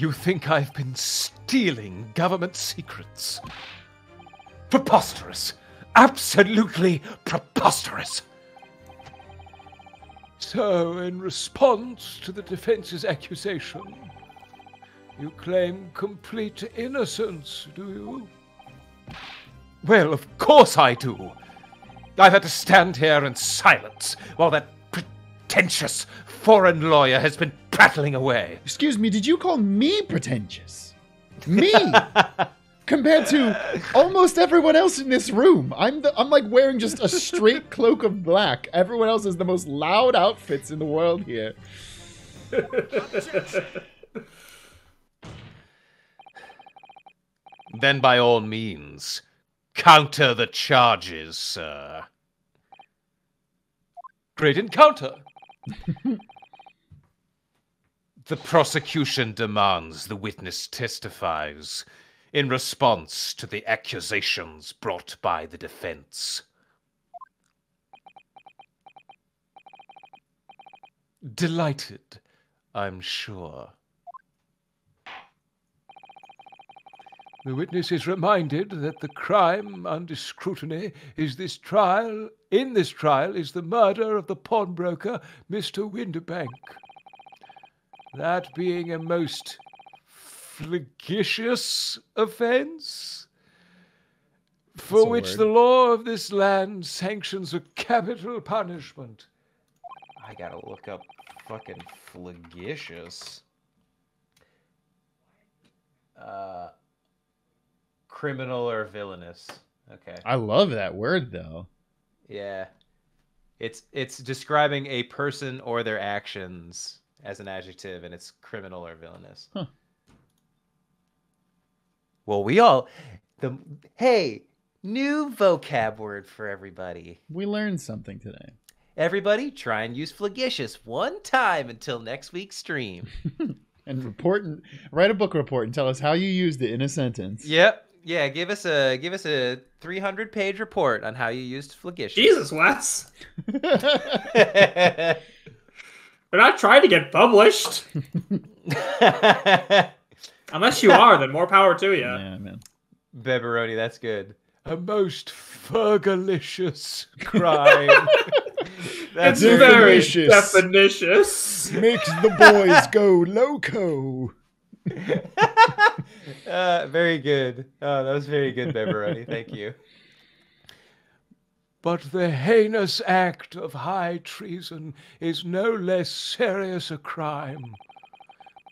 You think I've been stealing government secrets? Preposterous! Absolutely preposterous! So, in response to the defense's accusation, you claim complete innocence, do you? Well, of course I do! I've had to stand here in silence while that pretentious foreign lawyer has been prattling away. Excuse me, did you call me pretentious? Me? Compared to almost everyone else in this room. I'm like wearing just a straight cloak of black. Everyone else has the most loud outfits in the world here. Then by all means, counter the charges, sir. Great encounter. The prosecution demands the witness testifies in response to the accusations brought by the defense. Delighted, I'm sure. The witness is reminded that the crime under scrutiny is this trial, in this trial is the murder of the pawnbroker, Mr. Windibank. That being a most flagitious offense, for which the law of this land sanctions a capital punishment. I gotta look up fucking flagitious. Criminal or villainous. Okay. I love that word, though. Yeah. It's describing a person or their actions as an adjective, and it's criminal or villainous. Huh. Well, hey, new vocab word for everybody. We learned something today. Everybody, try and use flagitious one time until next week's stream. And write a book report and tell us how you used it in a sentence. Yep. Yeah, give us a 300-page report on how you used flagitious. Jesus, Wes. We're not trying to get published. Unless you are, then more power to you. Yeah, man. Beberoni, that's good. A most fergalicious crime. That's very definitious. Makes the boys go loco. Very good. Oh, that was very good, Beberoni. Thank you. But the heinous act of high treason is no less serious a crime.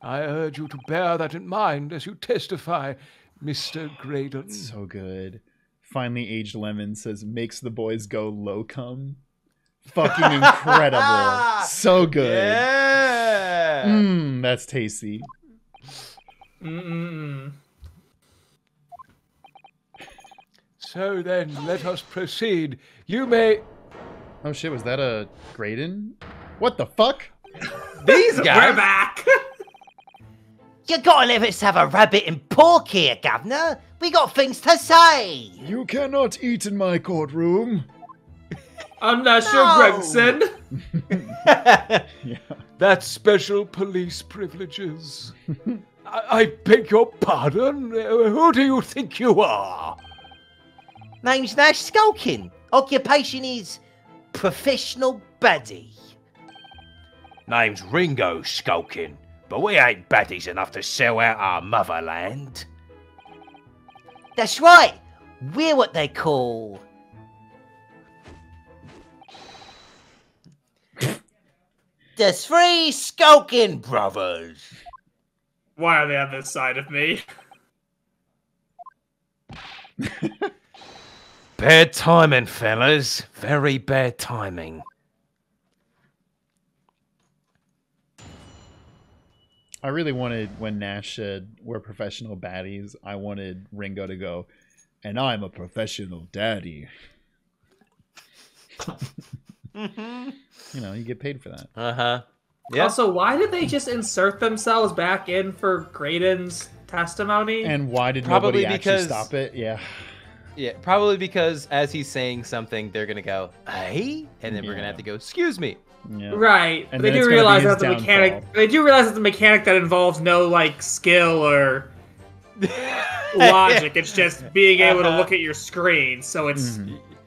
I urge you to bear that in mind as you testify, Mr. Graydon. So good. Finely aged lemon says, makes the boys go locum. Fucking incredible. So good. Yeah. Mmm, that's tasty. Mm-mm. So then, let us proceed. You may... Oh shit, was that a Graydon? What the fuck? These guys... We're back! You gotta let us have a rabbit and pork here, Governor. We got things to say. You cannot eat in my courtroom. Unless you're Gregson. Yeah. That's special police privileges. I beg your pardon? Who do you think you are? Name's Nash Skulkin. Occupation is professional baddie. Name's Ringo Skulkin. But we ain't baddies enough to sell out our motherland. That's right. We're what they call... the three Skulkin brothers. Why are they on this side of me? Bad timing, fellas. Very bad timing. I really wanted, when Nash said, we're professional baddies, I wanted Ringo to go, and I'm a professional daddy. Mm-hmm. You know, you get paid for that. Uh-huh. Yep. Also, why did they just insert themselves back in for Graydon's testimony? And why did nobody actually stop it? Yeah. Yeah, probably because as he's saying something, they're gonna go, "Hey," and then we're gonna have to go, "Excuse me." Yeah. Right. They do realize that's the mechanic. They do realize it's a mechanic that involves no like skill or logic. It's just being able to look at your screen. So it's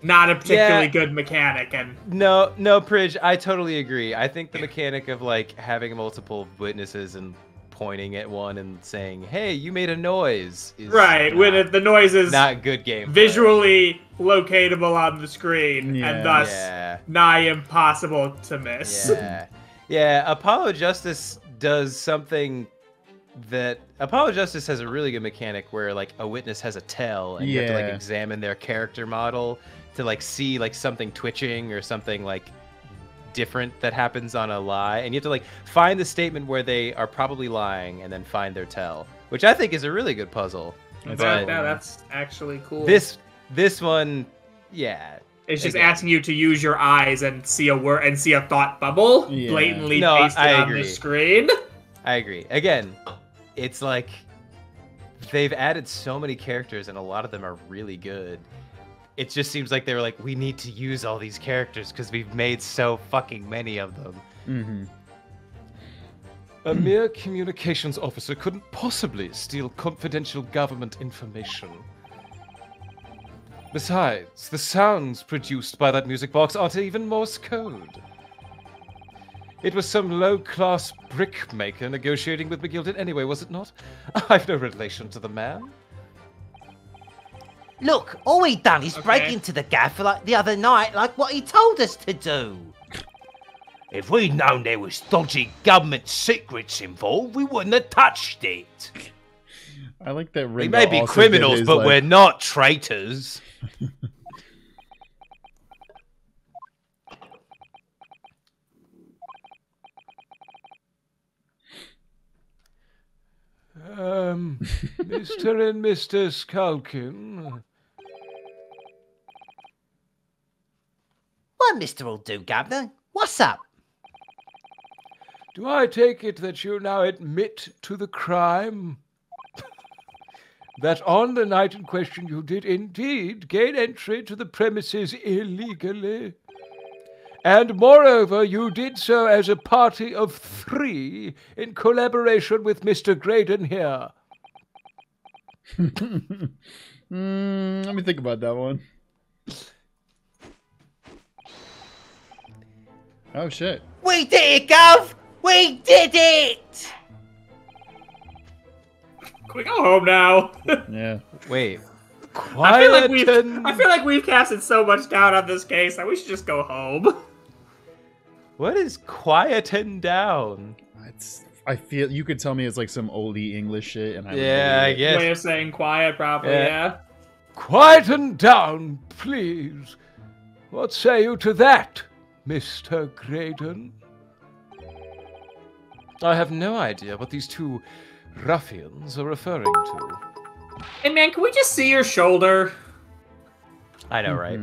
not a particularly good mechanic. And no, Pridge, I totally agree. I think the mechanic of like having multiple witnesses and pointing at one and saying, "Hey, you made a noise." Is right, when the noise is not good game visually locatable on the screen, and thus nigh impossible to miss. Yeah, Apollo Justice does something that Apollo Justice has a really good mechanic where like a witness has a tell, and you have to like examine their character model to like see like something twitching or something like different that happens on a lie, and you have to like find the statement where they are probably lying and then find their tell, which I think is a really good puzzle. That's actually cool. This one, it's just asking you to use your eyes and see a word and see a thought bubble blatantly pasted on the screen. I agree. Again, it's like they've added so many characters and a lot of them are really good. It just seems like they were like, we need to use all these characters because we've made so fucking many of them. Mm-hmm. A mere communications officer couldn't possibly steal confidential government information. Besides, the sounds produced by that music box aren't even Morse code. It was some low-class brickmaker negotiating with McGilded anyway, was it not? I've no relation to the man. Look, all we done is break into the gaffer like the other night, like what he told us to do. If we'd known there was dodgy government secrets involved, we wouldn't have touched it. I like that. We may be criminals, but we're not traitors. Mr. and Mrs. Skulkin. What Mr. will do, Governor? What's up? Do I take it that you now admit to the crime? That on the night in question you did indeed gain entry to the premises illegally? And moreover, you did so as a party of three in collaboration with Mr. Graydon here. Let me think about that one. Oh, shit. We did it, Gov! We did it! Can we go home now? Wait. I feel like we've casted so much doubt on this case that we should just go home. What is quieting down? I feel you could tell me it's like some oldie English shit, and I guess way of saying quiet, probably. Yeah. Quieten down, please. What say you to that, Mr. Graydon? I have no idea what these two ruffians are referring to. Hey man, can we just see your shoulder? I know, right?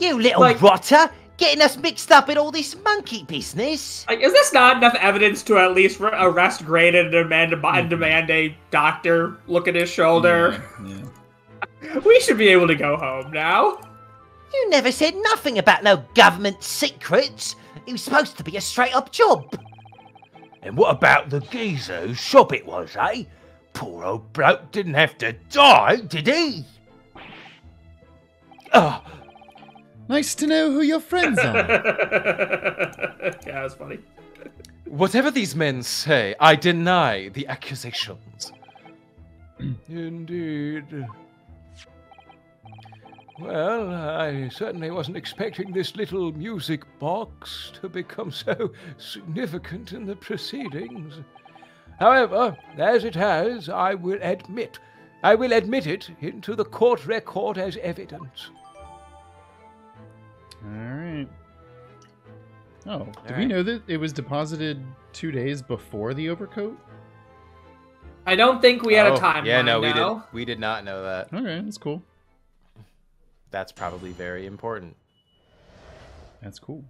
You little rotter! Getting us mixed up in all this monkey business. Like, is this not enough evidence to at least arrest Graydon and demand a doctor look at his shoulder? We should be able to go home now. You never said nothing about no government secrets. It was supposed to be a straight-up job. And what about the geezer whose shop it was, eh? Poor old bloke didn't have to die, did he? Oh. Nice to know who your friends are. That was funny. Whatever these men say, I deny the accusations. Indeed. Well, I certainly wasn't expecting this little music box to become so significant in the proceedings. However, as it has, I will admit it into the court record as evidence. All right. Oh, did we know that it was deposited 2 days before the overcoat? I don't think we had a timeline. Yeah, no, we did not know that. Okay, that's cool. That's probably very important. That's cool.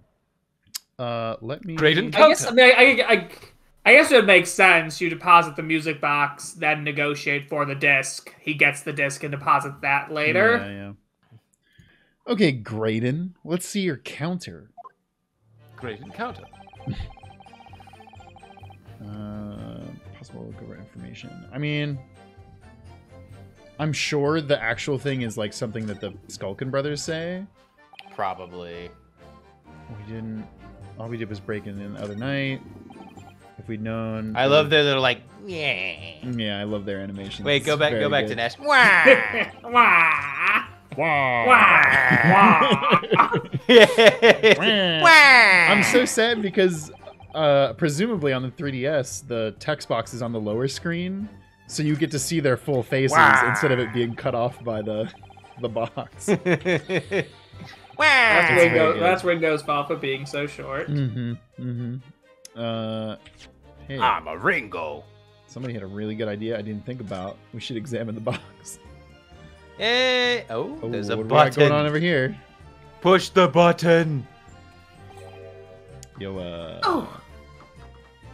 Let me. Graydon, I guess it makes sense. You deposit the music box, then negotiate for the disc. He gets the disc and deposits that later. Yeah. Okay, Graydon, let's see your counter. Graydon counter. Possible lookover information. I mean, I'm sure the actual thing is like something that the Skulkin brothers say. Probably. We didn't. All we did was break in the other night. If we'd known. I love their little like. Yeah. Yeah, I love their animation. Wait, go back to Nash. Wah! Wah! Wah! Wah! Wah! I'm so sad because presumably on the 3DS, the text box is on the lower screen, so you get to see their full faces instead of it being cut off by the box. That's Ringo's fault for being so short. Mm-hmm. Mm-hmm. Hey. I'm a Ringo. Somebody had a really good idea I didn't think about. We should examine the box. Hey! Oh, there's a button. What going on over here? Push the button. Yo, oh.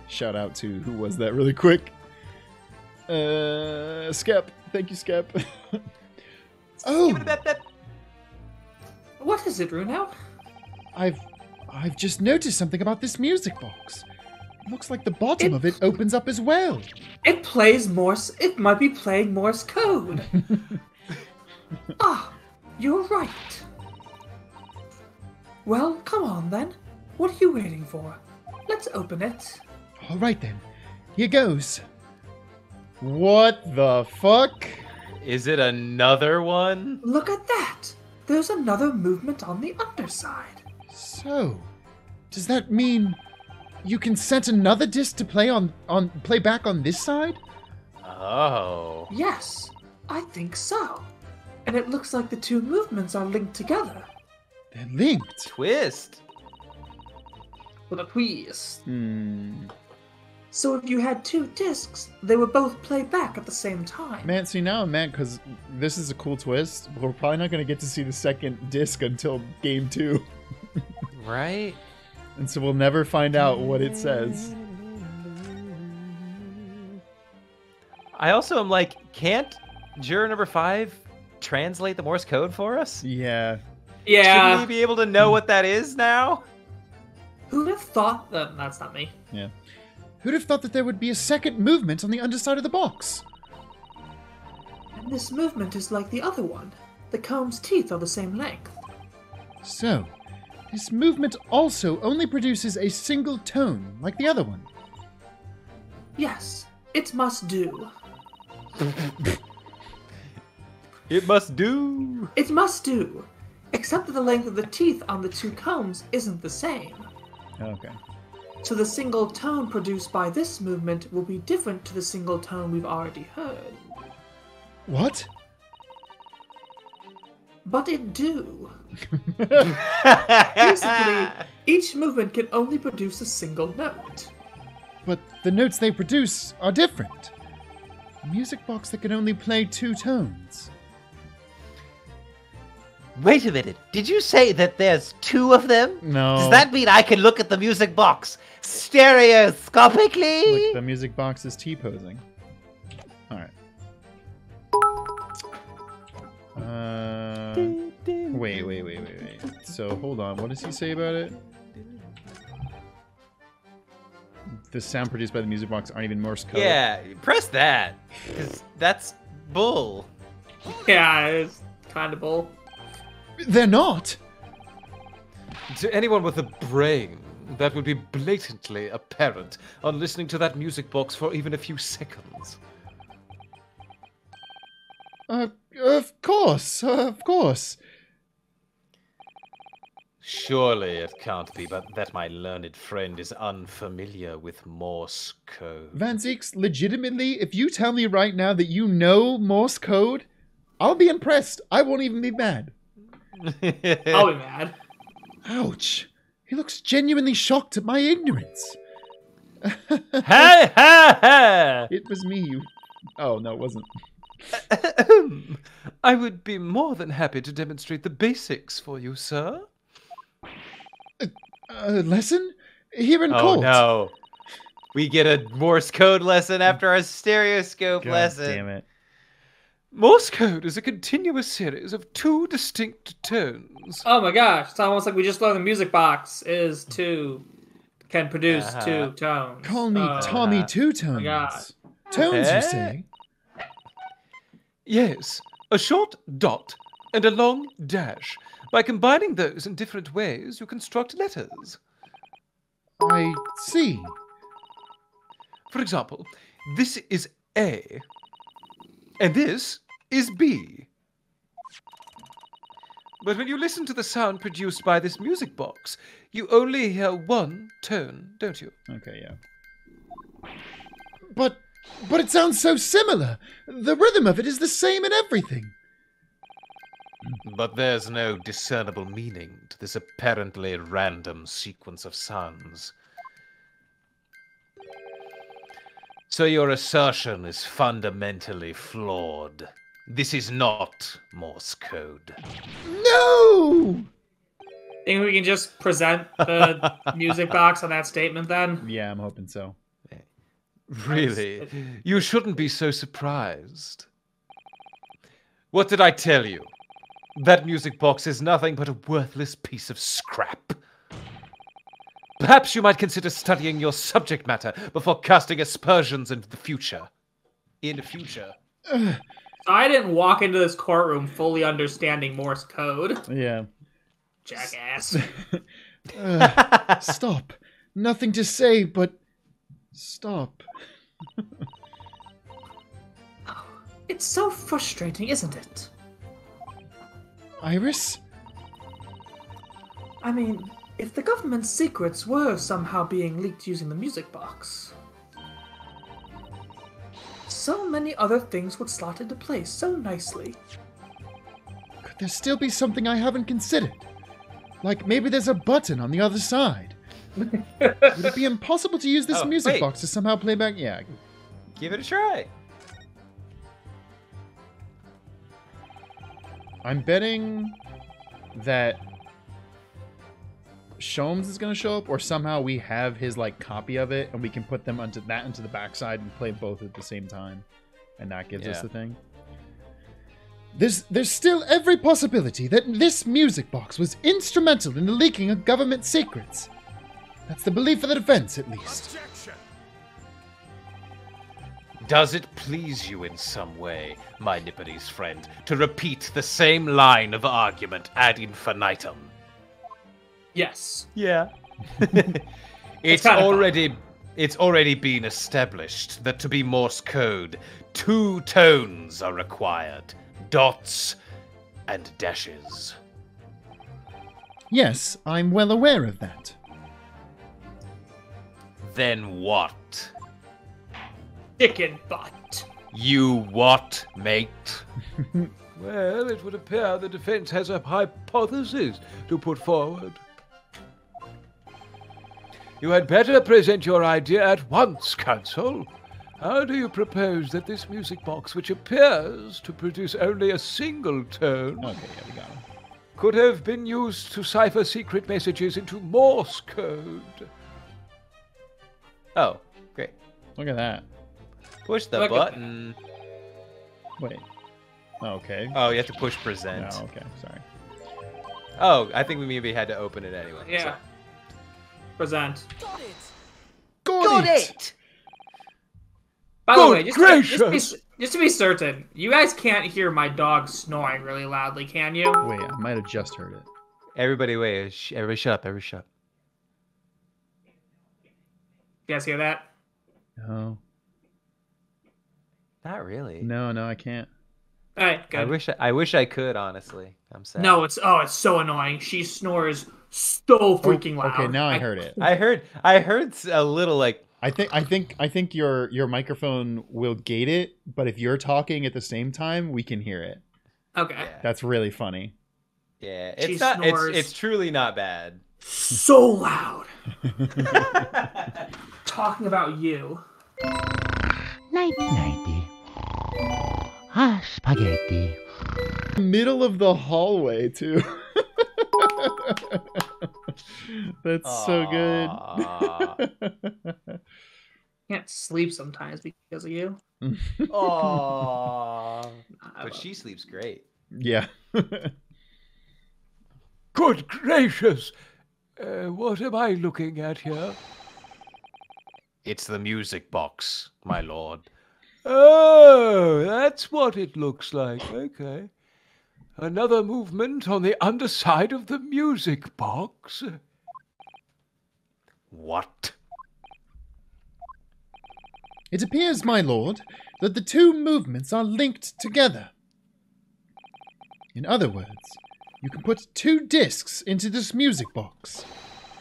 Shout out to who was that really quick? Skep. Thank you, Skep. Oh. What is it, Runo? I've just noticed something about this music box. It looks like the bottom of it opens up as well. It plays Morse. It might be playing Morse code. Ah, you're right. Well, come on then. What are you waiting for? Let's open it. All right then. Here goes. What the fuck? Is it another one? Look at that. There's another movement on the underside. So, does that mean you can set another disc to play play back on this side? Oh. Yes, I think so. And it looks like the two movements are linked together. They're linked. Twist. With a twist. Hmm. So if you had two discs, they would both play back at the same time. Man, see, now I'm mad because this is a cool twist. We're probably not going to get to see the second disc until game 2. Right? And so we'll never find out what it says. I also am like, can't juror number 5 translate the Morse code for us? Yeah. Yeah. Should we be able to know what that is now? Who'd have thought that? That's not me. Yeah. Who'd have thought that there would be a second movement on the underside of the box? And this movement is like the other one. The comb's teeth are the same length. So, this movement also only produces a single tone, like the other one. Yes, it must do. It must do. It must do. Except that the length of the teeth on the two combs isn't the same. Okay. So the single tone produced by this movement will be different to the single tone we've already heard. What? But it do. Basically, each movement can only produce a single note. But the notes they produce are different. A music box that can only play two tones. Wait a minute. Did you say that there's two of them? No. Does that mean I can look at the music box stereoscopically? Look, the music box is T-posing. All right. Wait. So, hold on. What does he say about it? The sound produced by the music box aren't even Morse code. Yeah, press that. Because that's bull. Yeah, it's kind of bull. They're not! To anyone with a brain, that would be blatantly apparent on listening to that music box for even a few seconds. Of course. Surely it can't be but that my learned friend is unfamiliar with Morse code. Van Zieks, legitimately, if you tell me right now that you know Morse code, I'll be impressed. I won't even be mad. I'll be mad. Ouch. He looks genuinely shocked at my ignorance. It was me, you... Oh, no, it wasn't. I would be more than happy to demonstrate the basics for you, sir. A lesson? Here in court. Oh, no. We get a Morse code lesson after our stereoscope lesson. God damn it. Morse code is a continuous series of two distinct tones. Oh my gosh, it's almost like we just learned the music box is can produce two tones. Call me Tommy Two Tones. God. Tones, you say? Yes, a short dot and a long dash. By combining those in different ways, you construct letters. I see. For example, this is A, and this is B. But when you listen to the sound produced by this music box, you only hear one tone, don't you? Okay, yeah. But it sounds so similar. The rhythm of it is the same in everything. But there's no discernible meaning to this apparently random sequence of sounds. So your assertion is fundamentally flawed. This is not Morse code. No! Think we can just present the music box on that statement then? Yeah, I'm hoping so. Really? You shouldn't be so surprised. What did I tell you? That music box is nothing but a worthless piece of scrap. Perhaps you might consider studying your subject matter before casting aspersions into the future. I didn't walk into this courtroom fully understanding Morse code. Yeah. Jackass. Stop. Nothing to say, but stop. It's so frustrating, isn't it? Iris? I mean, if the government's secrets were somehow being leaked using the music box, so many other things would slot into place so nicely. Could there still be something I haven't considered? Like maybe there's a button on the other side. Would it be impossible to use this music box to somehow play back? Yeah. Give it a try. I'm betting that Sholmes is going to show up, or somehow we have his like copy of it and we can put them onto that into the backside and play both at the same time, and that gives us the thing. There's still every possibility that this music box was instrumental in the leaking of government secrets. That's the belief of the defense, at least. Objection. Does it please you in some way, my Nipponese friend, to repeat the same line of argument ad infinitum? Yes. Yeah. it's already been established that to be Morse code, two tones are required. Dots and dashes. Yes, I'm well aware of that. Then what? Chicken butt. You what, mate? Well, it would appear the defense has a hypothesis to put forward. You had better present your idea at once, counsel. How do you propose that this music box, which appears to produce only a single tone, could have been used to cipher secret messages into Morse code? Oh, great. Look at that. Push the button. Wait. Okay. Oh, you have to push present. Oh, okay. Sorry. Oh, I think we maybe had to open it anyway. Yeah. So. Present. Got it. Got it. By the way, just to be certain, you guys can't hear my dog snoring really loudly, can you? Wait, I might have just heard it. Everybody, wait! Everybody, shut up! Everybody, shut up! You guys hear that? No. Not really. No, no, I can't. All right, good. I wish I could, honestly. I'm sad. No, it's so annoying. She snores so freaking loud. Okay, now I heard it. I heard a little like. I think your microphone will gate it, but if you're talking at the same time, we can hear it. Okay. Yeah. That's really funny. Yeah, it's truly not bad. So loud. Talking about you. Nighty. Ah, spaghetti. Middle of the hallway, too. That's so good. can't sleep sometimes because of you. Oh, but she sleeps great. Yeah. Good gracious! What am I looking at here? It's the music box, my lord. Oh, that's what it looks like. Okay. Another movement on the underside of the music box. What? It appears, my lord, that the two movements are linked together. In other words, you can put two discs into this music box,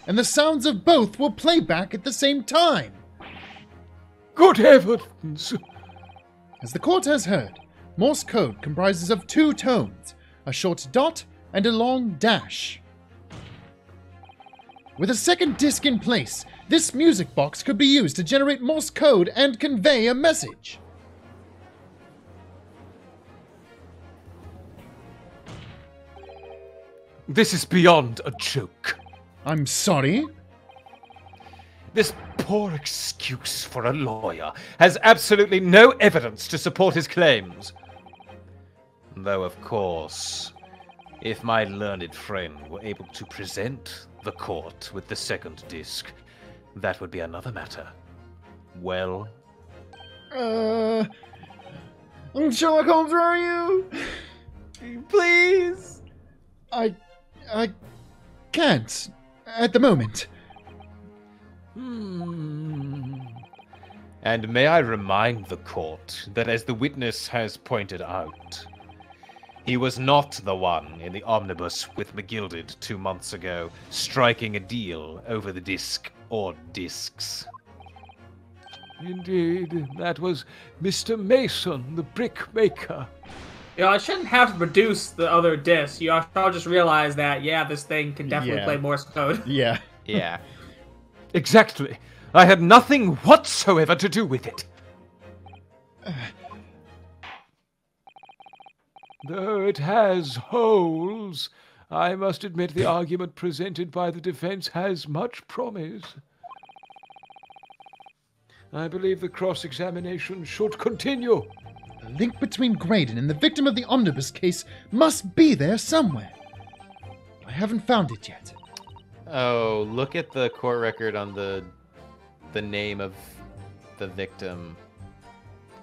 and the sounds of both will play back at the same time. Good heavens! As the court has heard, Morse code comprises of two tones, a short dot and a long dash. With a second disc in place, this music box could be used to generate Morse code and convey a message. This is beyond a joke. I'm sorry? This poor excuse for a lawyer has absolutely no evidence to support his claims. Though, of course, if my learned friend were able to present the court with the second disc, that would be another matter. Well? Sherlock Holmes, where are you? Please? I can't at the moment. And may I remind the court that, as the witness has pointed out, he was not the one in the omnibus with McGilded 2 months ago, striking a deal over the disc or discs. Indeed, that was Mr. Mason, the brickmaker. Yeah, I shouldn't have to produce the other disc. You all just realize that, yeah, this thing can definitely play Morse code. Yeah. Yeah. Exactly. I had nothing whatsoever to do with it. Though it has holes, I must admit the argument presented by the defense has much promise. I believe the cross-examination should continue. The link between Graydon and the victim of the omnibus case must be there somewhere. I haven't found it yet. Oh, look at the court record on the name of the victim.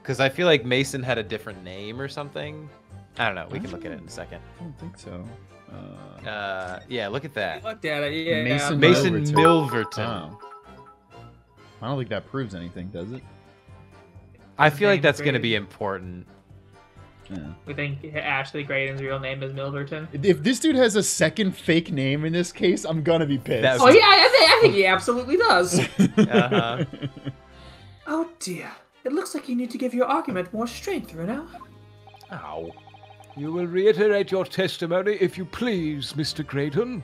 Because I feel like Mason had a different name or something. I don't know. We can look at it in a second. I don't think so. Yeah, look at that. Looked at it, yeah. Mason Milverton. Oh. I don't think that proves anything, does it? I feel like that's going to be important. Yeah. We think Ashley Graydon's real name is Milverton. If this dude has a second fake name in this case, I'm gonna be pissed. Oh yeah, I think he absolutely does. Uh-huh. Oh dear. It looks like you need to give your argument more strength, Renaud. Ow. You will reiterate your testimony if you please, Mr. Graydon.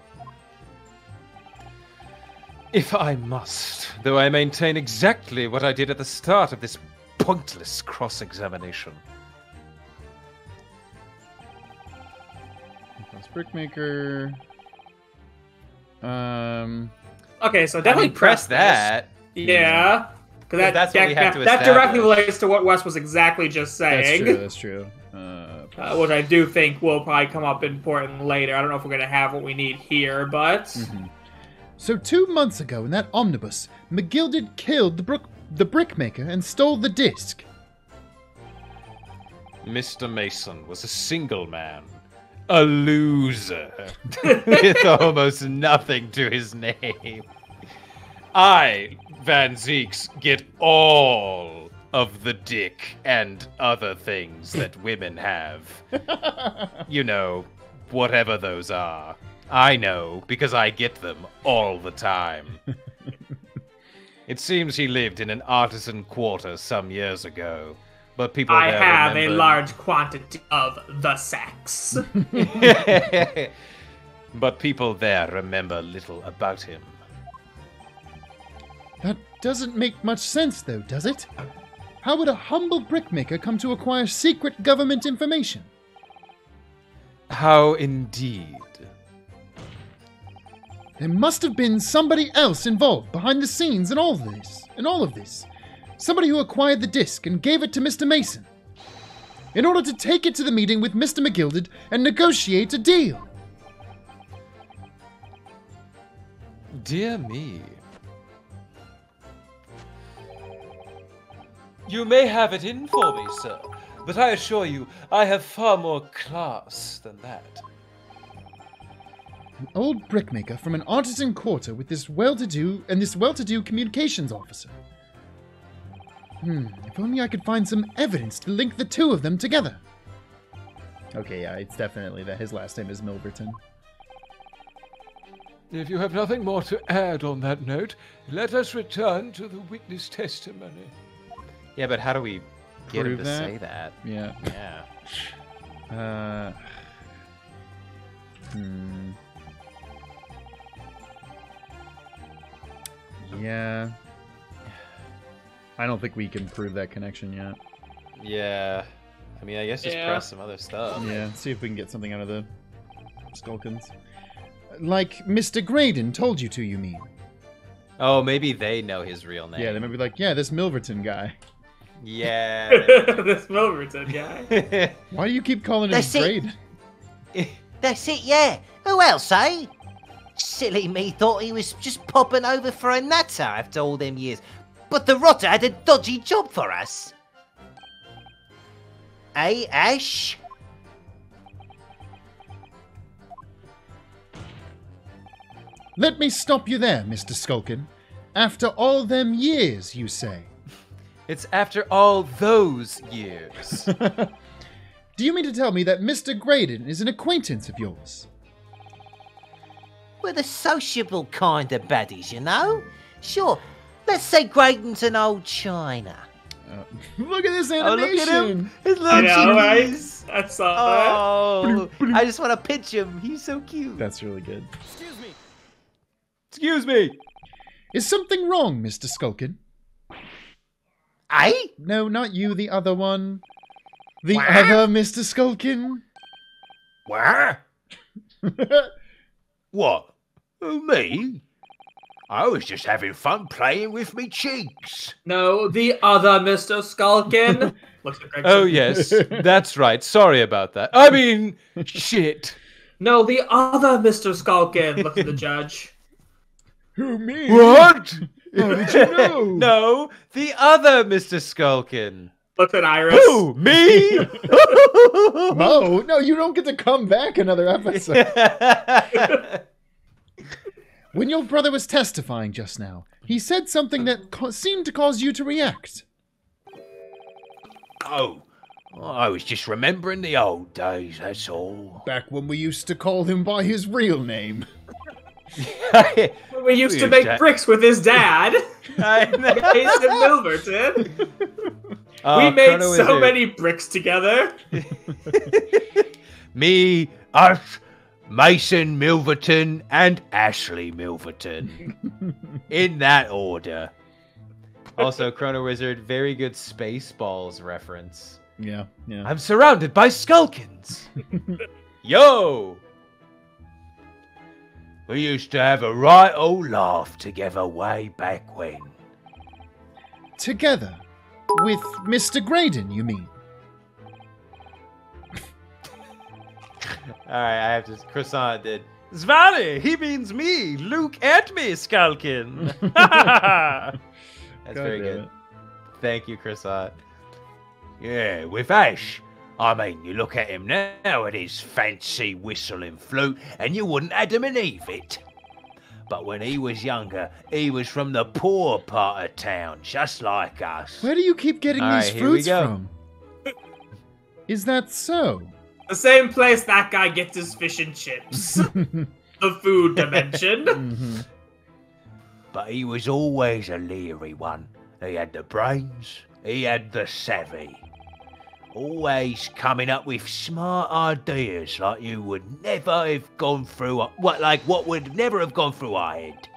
If I must, though I maintain exactly what I did at the start of this pointless cross-examination. Brickmaker. Okay, so definitely press that. Yeah, because that directly relates to what Wes was exactly just saying. That's true. That's true. Which I do think will probably come up important later. I don't know if we're gonna have what we need here, but. Mm-hmm. So 2 months ago, in that omnibus, McGilded killed the brickmaker and stole the disc. Mr. Mason was a single man. A loser with almost nothing to his name. I, Van Zieks, get all of the dick and other things that women have. You know, whatever those are. I know because I get them all the time. It seems he lived in an artisan quarter some years ago. But people I have remember. A large quantity of the sex. But people there remember little about him. That doesn't make much sense, though, does it? How would a humble brickmaker come to acquire secret government information? How indeed? There must have been somebody else involved behind the scenes in all of this. somebody who acquired the disc and gave it to Mr. Mason, in order to take it to the meeting with Mr. McGilded and negotiate a deal. Dear me. You may have it in for me, sir, but I assure you, I have far more class than that. An old brickmaker from an artisan quarter with this well-to-do and this well-to-do communications officer. If only I could find some evidence to link the two of them together. Okay, yeah, it's definitely that his last name is Milverton. If you have nothing more to add on that note, let us return to the witness testimony. Yeah, but how do we get him to say that? Yeah. Yeah. Yeah. I don't think we can prove that connection yet. Yeah. I mean, I guess just press some other stuff. Yeah, see if we can get something out of the Skulkins. Like Mr. Graydon told you to, you mean? Oh, maybe they know his real name. Yeah, they might be like, yeah, this Milverton guy. Yeah. This Milverton guy. Why do you keep calling him Graydon? That's it, yeah. Who else, eh? Silly me thought he was just popping over for a nutter after all them years. But the rotter had a dodgy job for us. Eh, Ash? Let me stop you there, Mr. Skulkin. After all them years, you say? It's after all those years. Do you mean to tell me that Mr. Graydon is an acquaintance of yours? We're the sociable kind of baddies, you know? Sure, let's say Graydon's an old China. Look at this animation! Oh, look at him! His little cheekies! I saw that. I just want to pinch him. He's so cute. That's really good. Excuse me! Excuse me! Is something wrong, Mr. Skulkin? I? No, not you, the other one. The other Mr. Skulkin? Where? What? Me? I was just having fun playing with me cheeks. No, the other Mr. Skulkin. Oh, yes. That's right. Sorry about that. I mean, shit. No, the other Mr. Skulkin. Look at the judge. Who, me? What? How did you know? No, the other Mr. Skulkin. Look at Iris. Who? Me? Mo? No, you don't get to come back another episode. When your brother was testifying just now, he said something that seemed to cause you to react. Oh, I was just remembering the old days, that's all. Back when we used to call him by his real name. When we used to make bricks with his dad. Mason Milverton. We made so many bricks together. Me, us, Mason Milverton, and Ashley Milverton. In that order. Also, Chrono Wizard, very good Spaceballs reference. Yeah, yeah. I'm surrounded by Skulkins. Yo! We used to have a right old laugh together way back when. Together? With Mr. Graydon, you mean? Alright, I have to... Croissant did. Zvali! He means me! Look at me, Skulkin! That's God very good. It. Thank you, Croissant. Yeah, with Ash. I mean, you look at him now with his fancy whistling flute, and you wouldn't Adam and Eve it. But when he was younger, he was from the poor part of town, just like us. Where do you keep getting these fruits from? Is that so? The same place that guy gets his fish and chips. The food dimension. Mm-hmm. But he was always a leery one. He had the brains, he had the savvy. Always coming up with smart ideas like you would never have gone through, what would never have gone through our head.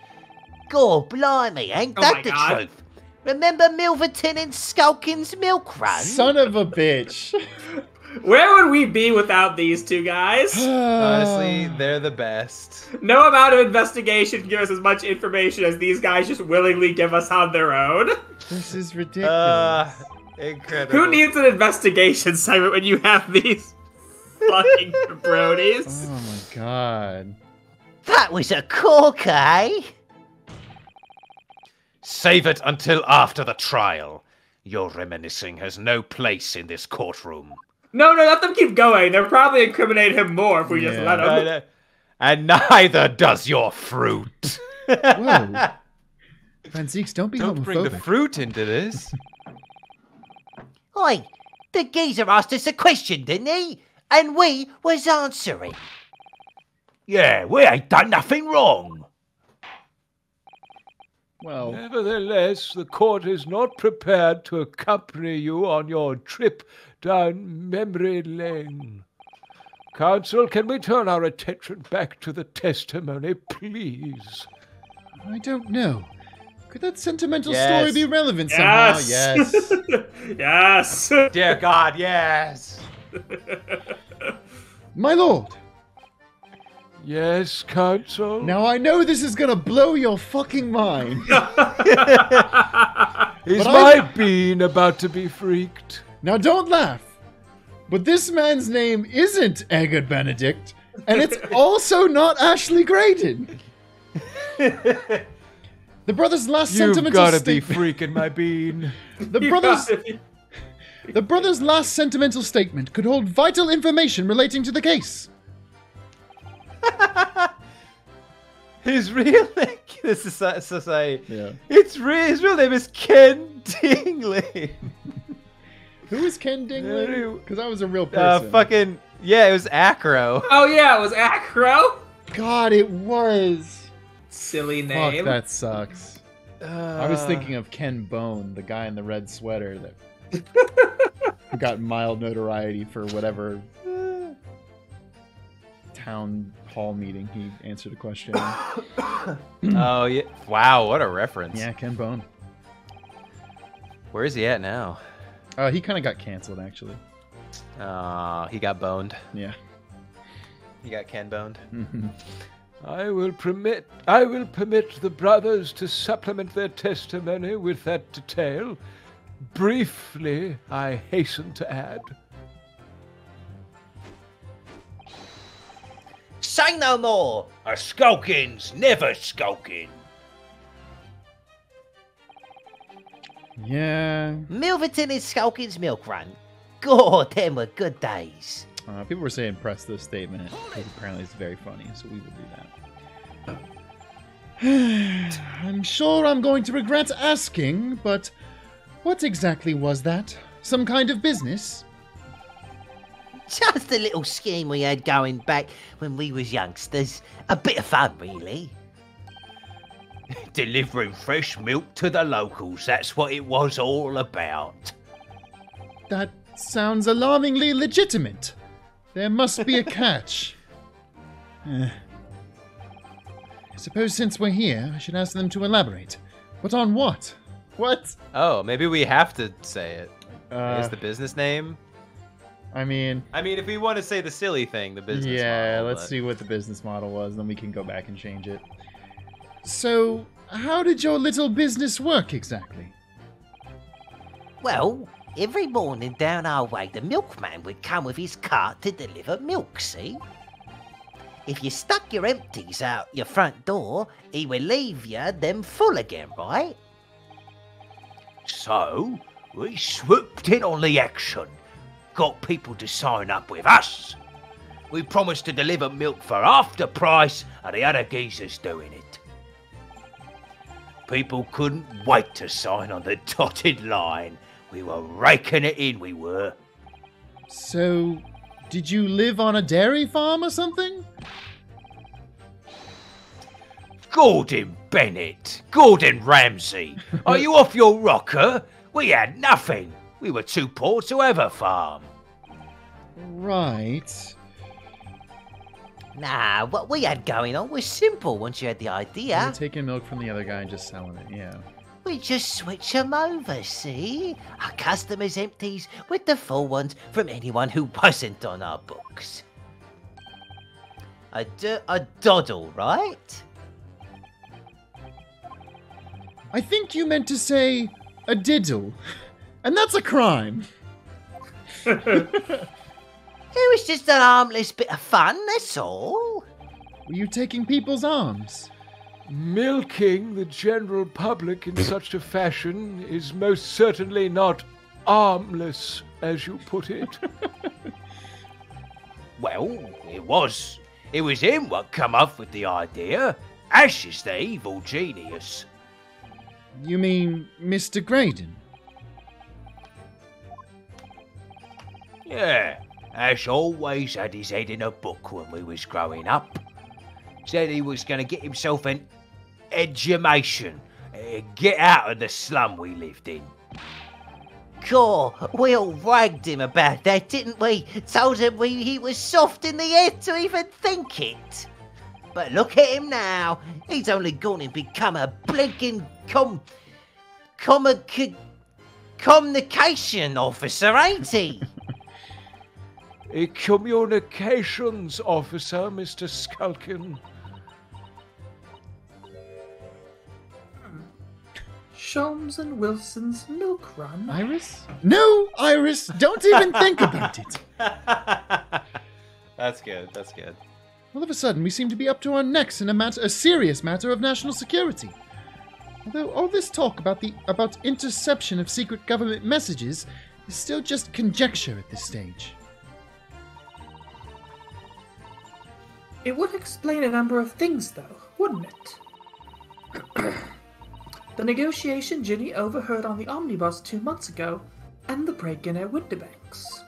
God blimey, ain't that the truth? Remember Milverton and Skulkin's milk run? Son of a bitch. Where would we be without these two guys? Honestly, they're the best. No amount of investigation can give us as much information as these guys just willingly give us on their own. This is ridiculous. Incredible. Who needs an investigation segment when you have these fucking bronies? Oh my god. That was a cork, eh? Save it until after the trial. Your reminiscing has no place in this courtroom. No, no, let them keep going. They'll probably incriminate him more if we just let them. And neither does your fruit. Whoa. Van Zieks, don't be homophobic. Don't bring the fruit into this. Oi, the geezer asked us a question, didn't he? And we was answering. Yeah, we ain't done nothing wrong. Well, nevertheless, the court is not prepared to accompany you on your trip down memory lane. Counsel, can we turn our attention back to the testimony, please? I don't know. Could that sentimental story be relevant somehow? Yes! Yes! Dear God, yes! My lord! Yes, counsel? Now I know this is gonna blow your fucking mind. Is my bean about to be freaked? Now don't laugh, but this man's name isn't Egger Benedict, and it's also not Ashley Graydon. The brother's last sentimental statement. You've gotta be freaking my bean. The brother's last sentimental statement could hold vital information relating to the case. His real name, this is society. Yeah. His real name is Ken Dingley. Who is Ken Dingley? Because I was a real person. Fucking yeah, it was Acro. Oh yeah, it was Acro. God, it was. Silly name. Fuck, that sucks. I was thinking of Ken Bone, the guy in the red sweater that got mild notoriety for whatever town hall meeting he answered a question. Oh yeah! Wow, what a reference. Yeah, Ken Bone. Where is he at now? He kind of got canceled actually. He got boned. Yeah. He got Ken boned. I will permit the brothers to supplement their testimony with that detail. Briefly, I hasten to add. Say no more! A skulkin's never skulkin. Yeah. Milverton is Skulkin's milk run. God, them were good days. People were saying press this statement. Apparently it's very funny, so we will do that. I'm sure I'm going to regret asking, but what exactly was that? Some kind of business? Just a little scheme we had going back when we was youngsters. A bit of fun, really. Delivering fresh milk to the locals, that's what it was all about. That sounds alarmingly legitimate. There must be a catch. I suppose since we're here, I should ask them to elaborate. But on what? What? Oh, maybe we have to say it. Is the business name? I mean, if we want to say the silly thing, the business model. Yeah, let's see what the business model was, then we can go back and change it. So, how did your little business work exactly? Well, every morning down our way, the milkman would come with his cart to deliver milk, see? If you stuck your empties out your front door, he would leave you them full again, right? So, we swooped in on the action. Got people to sign up with us. We promised to deliver milk for half the price of the other geezers doing it. People couldn't wait to sign on the dotted line. We were raking it in, we were. So, did you live on a dairy farm or something? Gordon Bennett, Gordon Ramsay, are you off your rocker? We had nothing. We were too poor to have a farm. Right. Nah, what we had going on was simple once you had the idea. You're taking milk from the other guy and just selling it, yeah. We just switch them over, see? Our customers' empties with the full ones from anyone who wasn't on our books. A doddle, right? I think you meant to say a diddle, and that's a crime. It was just an harmless bit of fun, that's all. Were you taking people's arms? Milking the general public in such a fashion is most certainly not armless, as you put it. Well, it was. It was him what come up with the idea. Ash is the evil genius. You mean Mr. Graydon? Yeah, Ash always had his head in a book when we was growing up. Said he was going to get himself an education, get out of the slum we lived in. Cool, we all ragged him about that, didn't we? Told him he was soft in the head to even think it. But look at him now. He's only gone and become a blinking communication officer, ain't he? A communications officer, Mr. Skulkin. Sholmes and Wilson's milk run. Iris? No, Iris, don't even think about it. That's good, that's good. All of a sudden, we seem to be up to our necks in a serious matter of national security. Although all this talk about interception of secret government messages is still just conjecture at this stage. It would explain a number of things, though, wouldn't it? The negotiation Ginny overheard on the omnibus 2 months ago, and the break-in at Windibank's.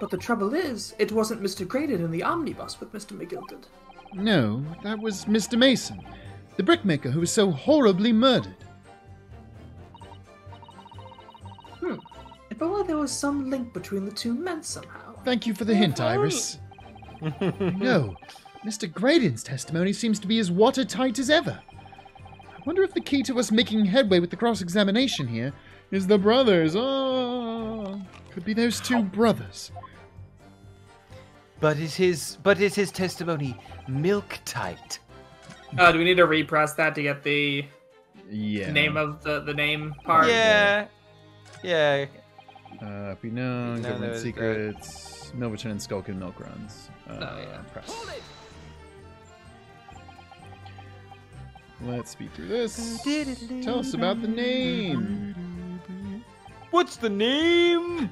But the trouble is, it wasn't Mr. Graydon in the omnibus with Mr. McGilded. No, that was Mr. Mason, the brickmaker who was so horribly murdered. If only there was some link between the two men somehow. Thank you for the hint, Iris. No, Mr. Graydon's testimony seems to be as watertight as ever. I wonder if the key to us making headway with the cross-examination here is the brothers. Oh, could be those two brothers. But is his testimony milk tight? Do we need to repress that to get the name of the name part? Yeah. Pinoan, government secrets, Milverton and Skulkin milk runs. Press. Let's speed through this. Tell us about the name. What's the name?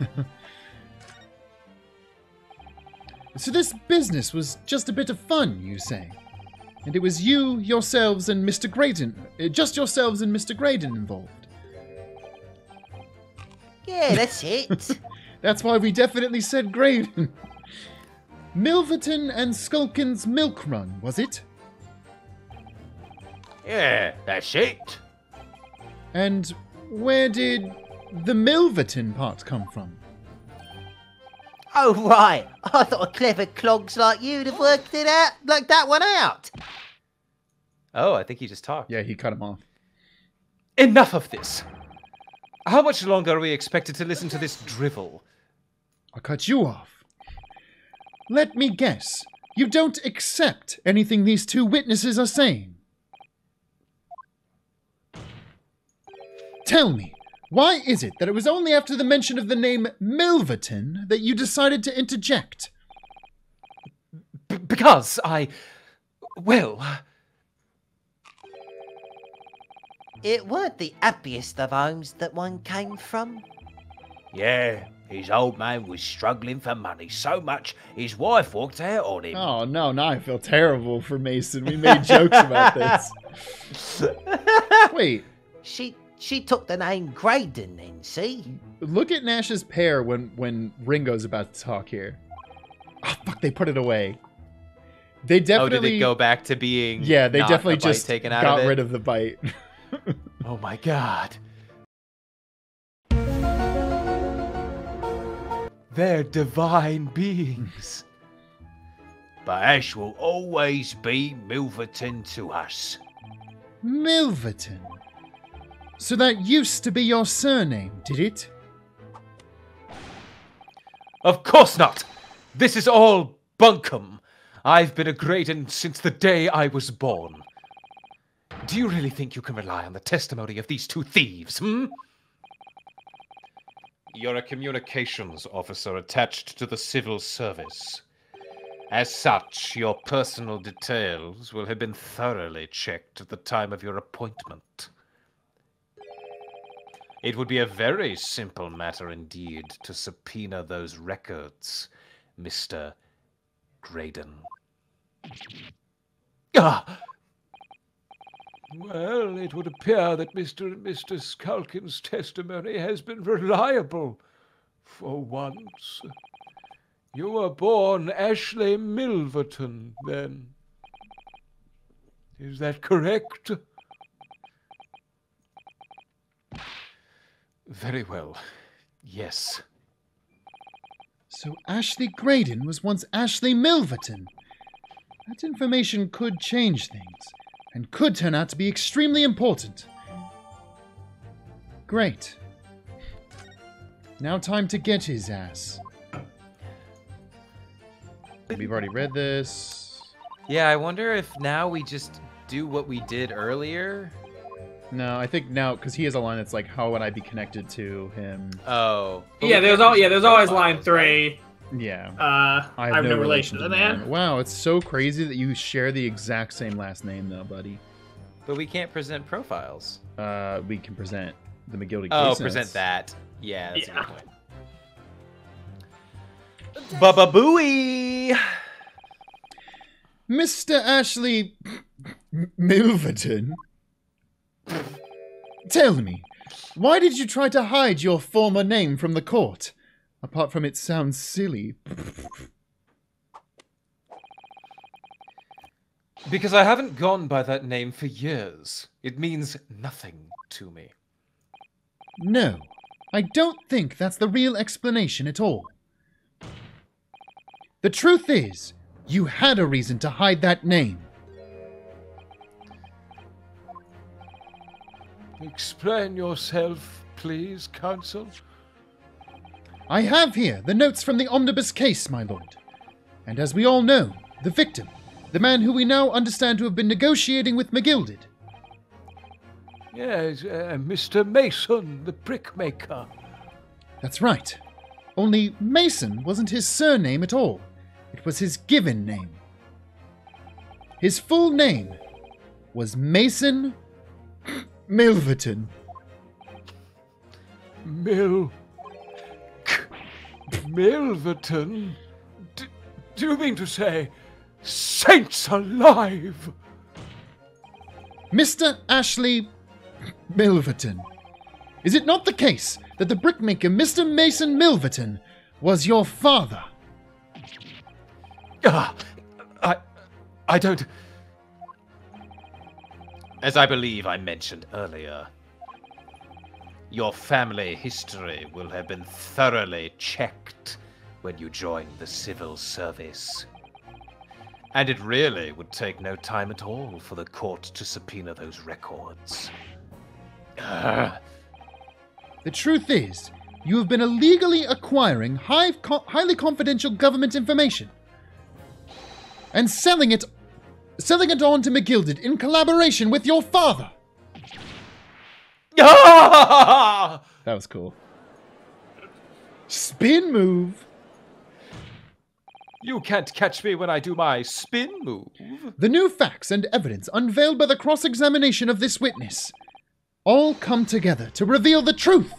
So this business was just a bit of fun, you say? And it was you, yourselves, and Mr. Graydon. Just yourselves and Mr. Graydon involved. Yeah, that's it. That's why we definitely said Graydon. Milverton and Skulkin's milk run, was it? Yeah, that's it. And where did the Milverton part come from? Oh, right. I thought clever clogs like you'd have worked it out, like that one out. Oh, I think he just talked. Yeah, he cut him off. Enough of this. How much longer are we expected to listen to this drivel? I'll cut you off. Let me guess. You don't accept anything these two witnesses are saying. Tell me, why is it that it was only after the mention of the name Milverton that you decided to interject? Because I... well... it weren't the happiest of homes that one came from. Yeah, his old man was struggling for money so much his wife walked out on him. Oh no, now I feel terrible for Mason. We made jokes about this. Wait. She took the name Graydon then, see? Look at Nash's pair when Ringo's about to talk here. Oh fuck, they put it away. They definitely... oh, did it go back to being... yeah, they definitely just got rid of the bite. Oh my god. They're divine beings. But Ash will always be Milverton to us. Milverton. So that used to be your surname, did it? Of course not! This is all bunkum. I've been a Graydon since the day I was born. Do you really think you can rely on the testimony of these two thieves, hmm? You're a communications officer attached to the civil service. As such, your personal details will have been thoroughly checked at the time of your appointment. It would be a very simple matter indeed to subpoena those records, Mr. Graydon. Ah! Well, it would appear that Mr. and Mrs. Culkin's testimony has been reliable for once. You were born Ashley Milverton, then. Is that correct? Very well. Yes. So Ashley Graydon was once Ashley Milverton. That information could change things, and could turn out to be extremely important. Great. Now time to get his ass. We've already read this. Yeah, I wonder if now we just do what we did earlier. No, I think now, because he has a line that's like, how would I be connected to him? Oh. Yeah, there's always line 3. Yeah. I have no relation to the man. Wow, it's so crazy that you share the exact same last name, though, buddy. But we can't present profiles. We can present the McGilded case notes. Present that. Yeah, that's a good point. Baba Booey! Mr. Ashley Milverton, tell me, why did you try to hide your former name from the court? Apart from it sounds silly. Because I haven't gone by that name for years. It means nothing to me. No, I don't think that's the real explanation at all. The truth is, you had a reason to hide that name. Explain yourself, please, counsel. I have here the notes from the omnibus case, my lord. And as we all know, the victim, the man who we now understand to have been negotiating with McGilded. Yes, Mr. Mason, the brickmaker. That's right. Only Mason wasn't his surname at all. It was his given name. His full name was Mason Milverton. Milverton? Do you mean to say, saints alive? Mr. Ashley Milverton, is it not the case that the brickmaker Mr. Mason Milverton was your father? I don't... As I believe I mentioned earlier, your family history will have been thoroughly checked when you join the civil service. And it really would take no time at all for the court to subpoena those records. The truth is, you have been illegally acquiring highly confidential government information and selling it on to McGilded in collaboration with your father. That was cool. Spin move. You can't catch me when I do my spin move. The new facts and evidence unveiled by the cross-examination of this witness all come together to reveal the truth.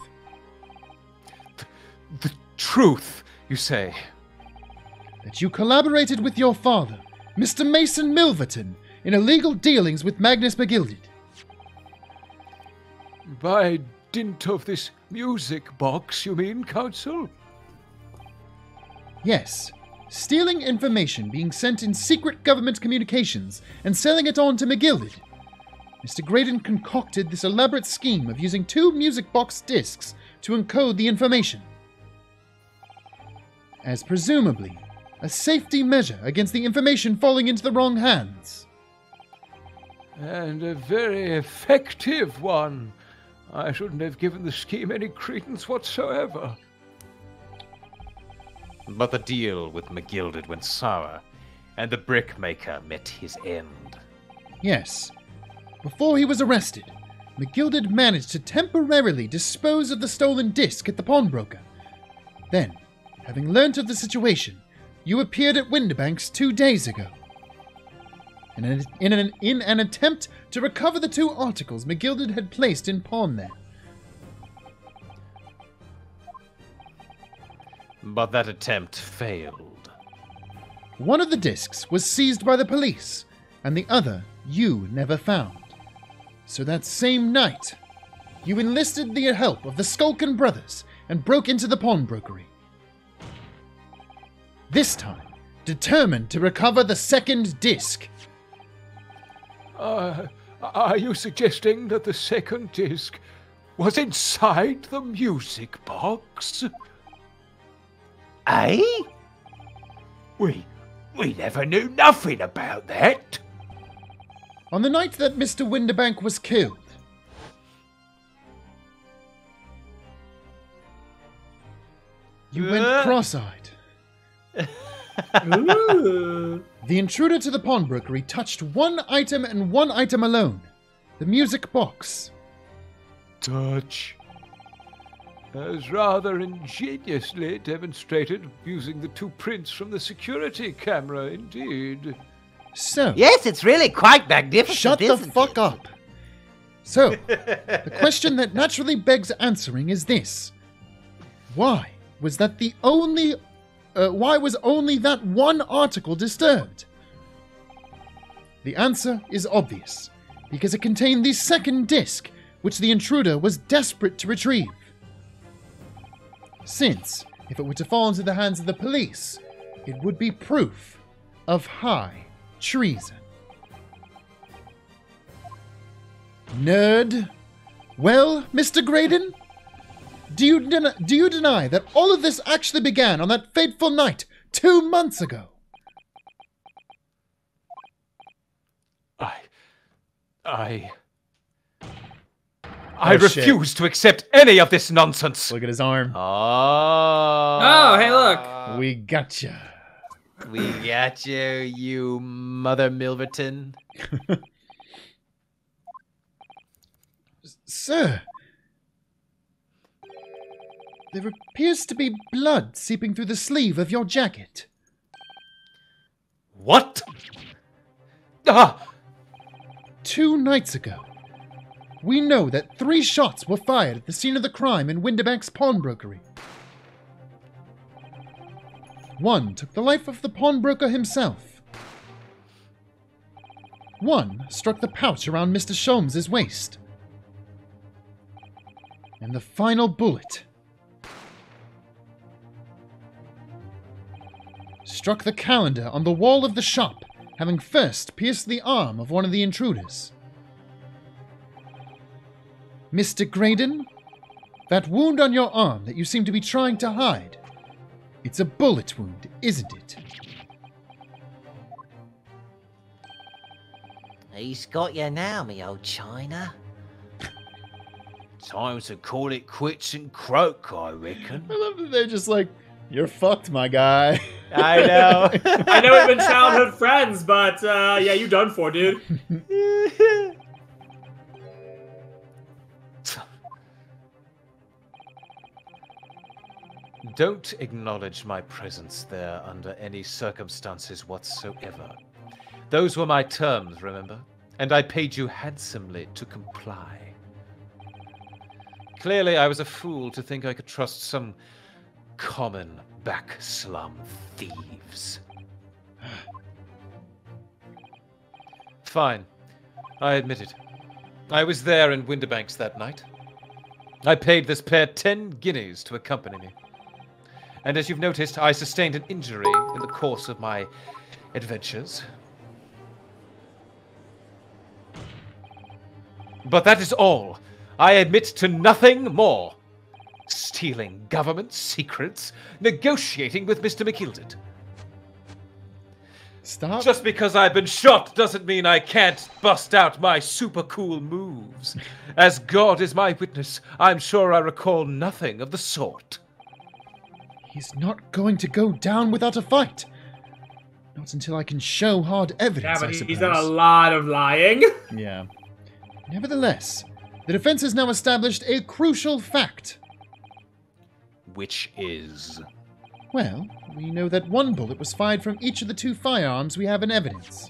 The truth, you say? That you collaborated with your father, Mr. Mason Milverton, in illegal dealings with Magnus McGilded. By dint of this music box, you mean, counsel? Yes. Stealing information being sent in secret government communications and selling it on to McGilded. Mr. Graydon concocted this elaborate scheme of using 2 music box discs to encode the information, as presumably a safety measure against the information falling into the wrong hands. And a very effective one. I shouldn't have given the scheme any credence whatsoever. But the deal with McGilded went sour, and the brickmaker met his end. Yes. Before he was arrested, McGilded managed to temporarily dispose of the stolen disc at the pawnbroker. Then, having learnt of the situation, you appeared at Windibank's 2 days ago. In an attempt to recover the 2 articles McGilded had placed in pawn there. But that attempt failed. One of the discs was seized by the police, and the other you never found. So that same night, you enlisted the help of the Skulkin brothers and broke into the pawnbrokery. This time, determined to recover the second disc. Are you suggesting that the second disc was inside the music box? Eh? We never knew nothing about that. On the night that Mr. Windibank was killed, you went cross-eyed. The intruder to the pawnbrokery touched one item and one item alone. The music box. Touch. As rather ingeniously demonstrated using the 2 prints from the security camera, indeed. So... Yes, it's really quite magnificent. Shut the fuck up. So, the question that naturally begs answering is this. Why was that the only... why was only that one article disturbed? The answer is obvious, because it contained the second disc, which the intruder was desperate to retrieve. Since, if it were to fall into the hands of the police, it would be proof of high treason. Nerd. Well, Mr. Graydon? Do you deny that all of this actually began on that fateful night 2 months ago? I refuse to accept any of this nonsense. Look at his arm. Oh, hey, look. We gotcha. We gotcha, you Mother Milverton. Sir. There appears to be blood seeping through the sleeve of your jacket. What? Ah! 2 nights ago, we know that 3 shots were fired at the scene of the crime in Windibank's pawnbrokery. One took the life of the pawnbroker himself. One struck the pouch around Mr. Sholmes' waist. And the final bullet... struck the calendar on the wall of the shop, having first pierced the arm of one of the intruders. Mr. Graydon, that wound on your arm that you seem to be trying to hide, it's a bullet wound, isn't it? He's got you now, me old China. Time to call it quits and croak, I reckon. I love that they're just like, you're fucked, my guy. I know. I know we've been childhood friends, but yeah, you done for, dude. Don't acknowledge my presence there under any circumstances whatsoever. Those were my terms, remember? And I paid you handsomely to comply. Clearly, I was a fool to think I could trust some... common back slum thieves. Fine. I admit it. I was there in Windibank's that night. I paid this pair 10 guineas to accompany me. And as you've noticed, I sustained an injury in the course of my adventures. But that is all. I admit to nothing more. Stealing government secrets, negotiating with Mr. McGilded. Stop. Just because I've been shot doesn't mean I can't bust out my super cool moves. As God is my witness, I'm sure I recall nothing of the sort. He's not going to go down without a fight. Not until I can show hard evidence, I suppose. He's done a lot of lying. Yeah. Nevertheless, the defense has now established a crucial fact. Which is? Well, we know that one bullet was fired from each of the two firearms we have in evidence.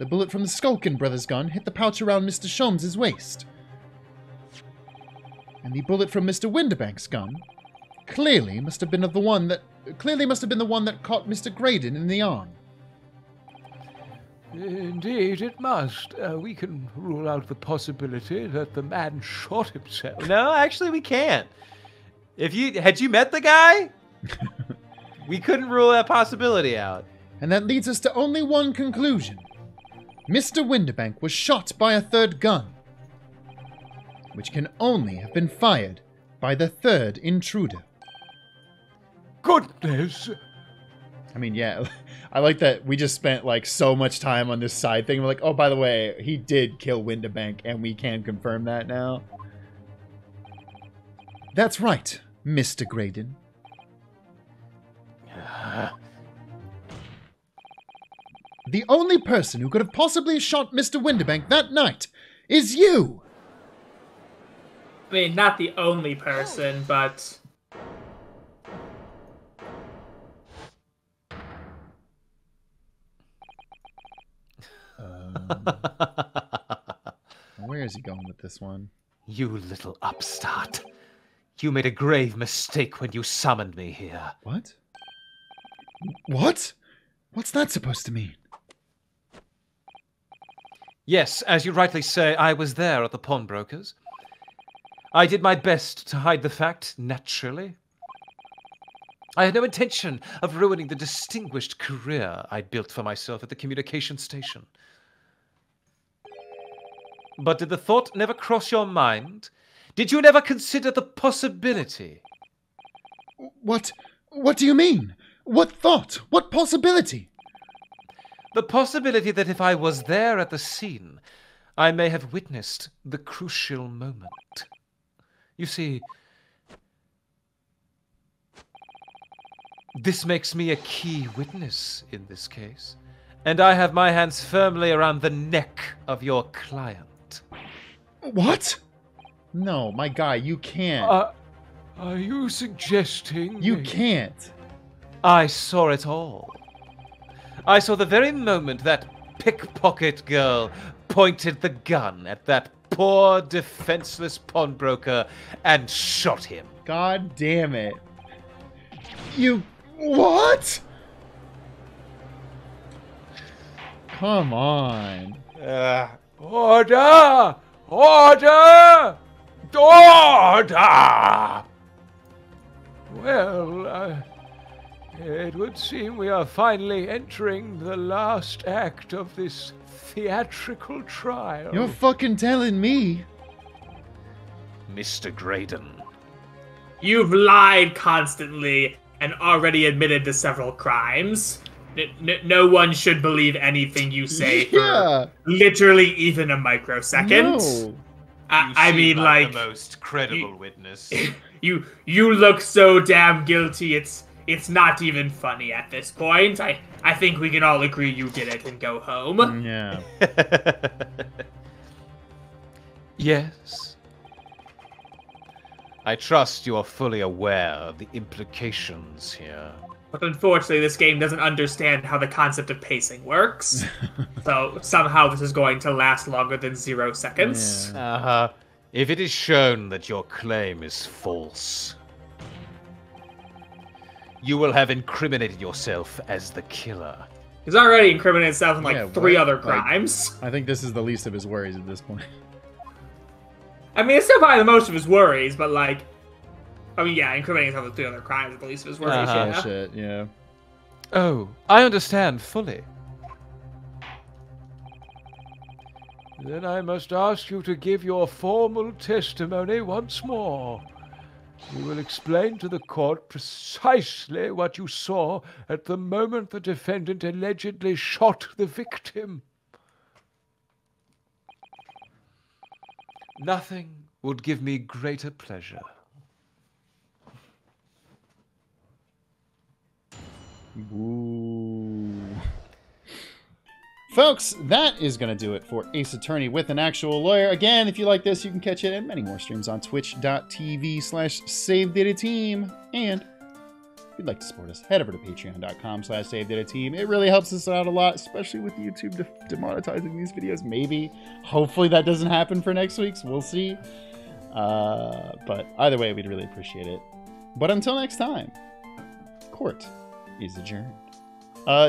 The bullet from the Skulkin brothers' gun hit the pouch around Mr. Sholmes' waist. And the bullet from Mr. Windibank's gun clearly must have been the one that caught Mr. Graydon in the arm. Indeed, it must. We can rule out the possibility that the man shot himself. No, actually, we can't. If you had you met the guy, we couldn't rule that possibility out. And that leads us to only one conclusion: Mr. Windibank was shot by a third gun, which can only have been fired by the third intruder. Goodness. I mean, yeah, I like that we just spent like so much time on this side thing. We're like, oh, by the way, he did kill Windibank, and we can confirm that now. That's right, Mr. Graydon. The only person who could have possibly shot Mr. Windibank that night is you! I mean, not the only person, but... Where is he going with this one? You little upstart. You made a grave mistake when you summoned me here. What? What? What's that supposed to mean? Yes, as you rightly say, I was there at the pawnbroker's. I did my best to hide the fact, naturally. I had no intention of ruining the distinguished career I'd built for myself at the communication station. But did the thought never cross your mind? Did you never consider the possibility? What do you mean? What thought? What possibility? The possibility that if I was there at the scene, I may have witnessed the crucial moment. You see, this makes me a key witness in this case. And I have my hands firmly around the neck of your client. What? No, my guy, you can't. Are you suggesting... You can't. I saw it all. I saw the very moment that pickpocket girl pointed the gun at that poor, defenseless pawnbroker and shot him. God damn it. You... What? Come on. Order! Order! Order! Well, it would seem we are finally entering the last act of this theatrical trial. You're fucking telling me. Mr. Graydon. You've lied constantly and already admitted to several crimes. No one should believe anything you say for literally even a microsecond. No. I mean, like the most credible witness. You look so damn guilty. It's not even funny at this point. I think we can all agree you did it and go home. Yeah. Yes. I trust you are fully aware of the implications here. But unfortunately, this game doesn't understand how the concept of pacing works. So somehow this is going to last longer than 0 seconds. Yeah. Uh-huh. If it is shown that your claim is false, you will have incriminated yourself as the killer. He's already incriminated himself in like three other crimes. Like, I think this is the least of his worries at this point. I mean, it's still probably the most of his worries, but like... I mean, yeah, incriminating himself with 3 other crimes at the least was worth it. Uh-huh. Shit, yeah. Oh, I understand fully. Then I must ask you to give your formal testimony once more. You will explain to the court precisely what you saw at the moment the defendant allegedly shot the victim. Nothing would give me greater pleasure. Ooh. Folks, that is going to do it for Ace Attorney with an Actual Lawyer. Again, if you like this, you can catch it in many more streams on twitch.tv/SaveDataTeam. And if you'd like to support us, head over to patreon.com/SaveDataTeam. It really helps us out a lot, especially with YouTube demonetizing these videos. Maybe. Hopefully that doesn't happen for next week's. We'll see. But either way, we'd really appreciate it. But until next time, court is adjourned.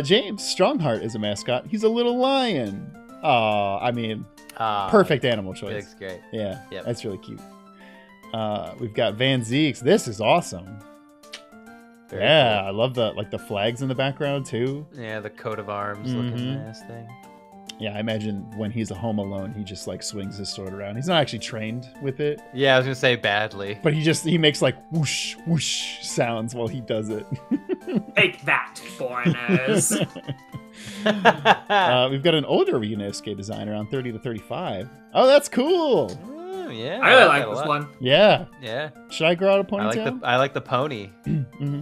James Strongheart is a mascot. He's a little lion. Oh, I mean, perfect animal choice. Looks great. Yeah, yep. That's really cute. We've got Van Zieks. This is awesome. Very cool. I love the flags in the background too. Yeah, the coat of arms looking nice thing. Yeah, I imagine when he's at home alone, he just like swings his sword around. He's not actually trained with it. Yeah, I was gonna say badly. But he just makes like whoosh whoosh sounds while he does it. Take that, foreigners. We've got an older Ryunosuke design around 30 to 35. Oh, that's cool. Oh, yeah, I really like this one. Yeah. Yeah. Should I grow out a ponytail? I like the pony. Mm-hmm.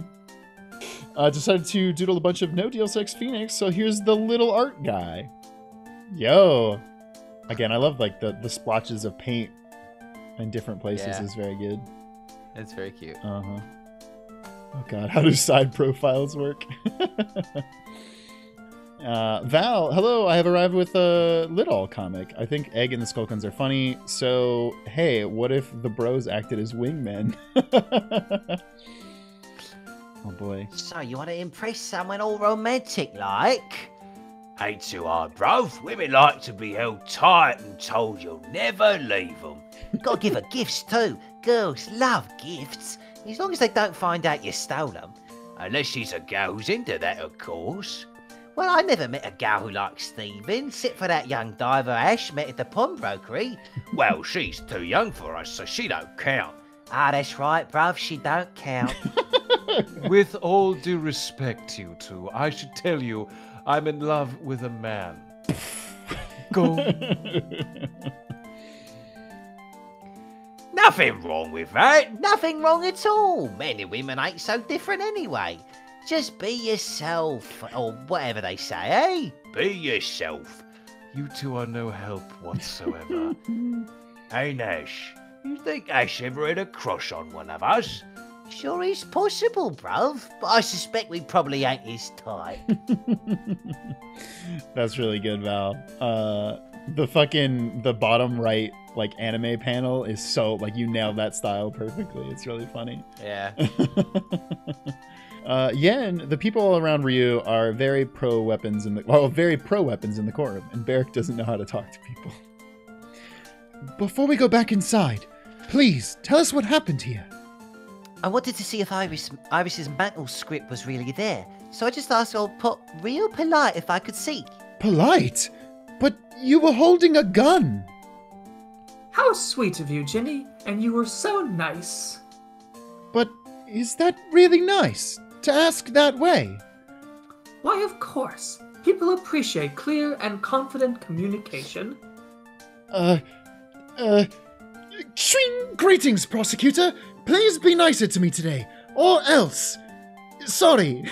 Decided to doodle a bunch of No Deal Sex Phoenix, so here's the little art guy. Yo, again, I love like the splotches of paint in different places. Is very good. It's very cute. Oh god, how do side profiles work? Val, hello, I have arrived with a Lidl comic. I think Egg and the Skulkins are funny, so hey, what if the bros acted as wingmen? Oh boy. So you want to impress someone all romantic like? Ain't too hard, bro. Women like to be held tight and told you'll never leave them. Gotta give her gifts too. Girls love gifts, as long as they don't find out you stole them. Unless she's a gal who's into that, of course. Well, I never met a gal who likes thieving, except for that young diver Ash met at the pawnbrokery. Well, she's too young for us, so she don't count. Ah, that's right, bruv, she don't count. With all due respect, you two, I should tell you, I'm in love with a man. Go. Nothing wrong with that. Nothing wrong at all. Men and women ain't so different anyway. Just be yourself, or whatever they say, eh? Be yourself. You two are no help whatsoever. Hey, Nash, you think Ash ever had a crush on one of us? Sure is possible, bruv, but I suspect we probably ain't his type. That's really good, Val. The bottom right like anime panel is so like you nailed that style perfectly. It's really funny. Yeah. Yen, the people all around Ryu are very pro weapons in the courtroom, and Barok doesn't know how to talk to people. Before we go back inside, please tell us what happened here. I wanted to see if Iris's mantle script was really there, so I just asked old Pot real polite if I could see. Polite? But you were holding a gun! How sweet of you, Ginny, and you were so nice. But is that really nice, to ask that way? Why, of course. People appreciate clear and confident communication. Greetings, prosecutor! Please be nicer to me today, or else. Sorry.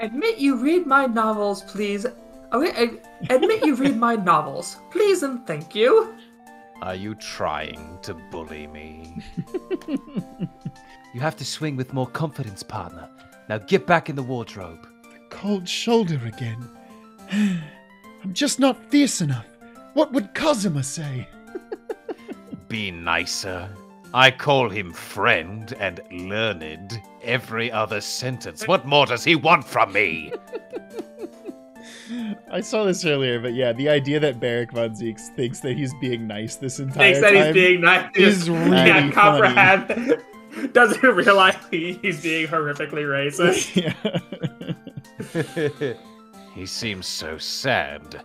Admit you read my novels, please. Admit you read my novels, please and thank you. Are you trying to bully me? You have to swing with more confidence, partner. Now get back in the wardrobe. The cold shoulder again. I'm just not fierce enough. What would Cosima say? Be nicer. I call him friend and learned every other sentence. What more does he want from me? I saw this earlier, but yeah, the idea that Barok van Zieks thinks that he's being nice this entire time. Thinks that he's being nice. Is really funny. Comprehend. Doesn't realize he's being horrifically racist. Yeah. He seems so sad.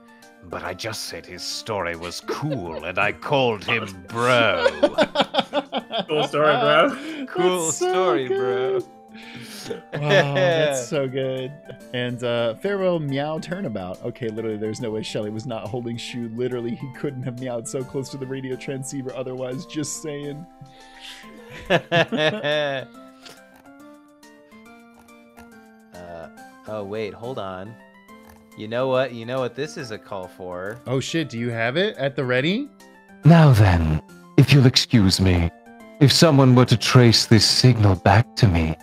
but I just said his story was cool, and I called him bro. Cool story, bro. Cool story, bro. Wow, that's so good. And farewell meow turnabout. Okay, literally there's no way Shelly was not holding shoe. Literally he couldn't have meowed so close to the radio transceiver otherwise, just saying. Oh wait, hold on. You know what this is a call for. Oh shit, do you have it at the ready? Now then, if you'll excuse me, if someone were to trace this signal back to me,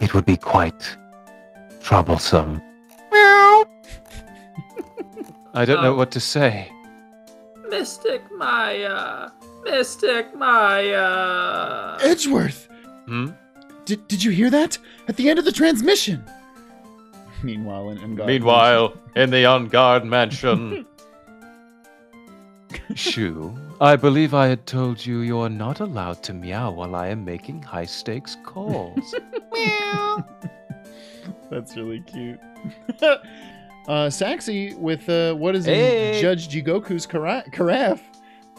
it would be quite troublesome. Meow. I don't know what to say. Mystic Maya. Edgeworth. Hmm? Did you hear that? At the end of the transmission. Meanwhile, in the on-guard mansion. Shoo, I believe I had told you you're not allowed to meow while I am making high-stakes calls. Meow. That's really cute. Saxy with what is in Judge Jigoku's Carafe?